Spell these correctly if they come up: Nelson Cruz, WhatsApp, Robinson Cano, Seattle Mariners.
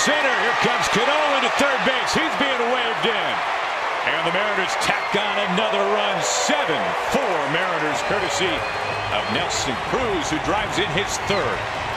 center. Here comes Cano into third base. He's being waved in. And the Mariners tack on another run. 7-4 Mariners, courtesy of Nelson Cruz, who drives in his third.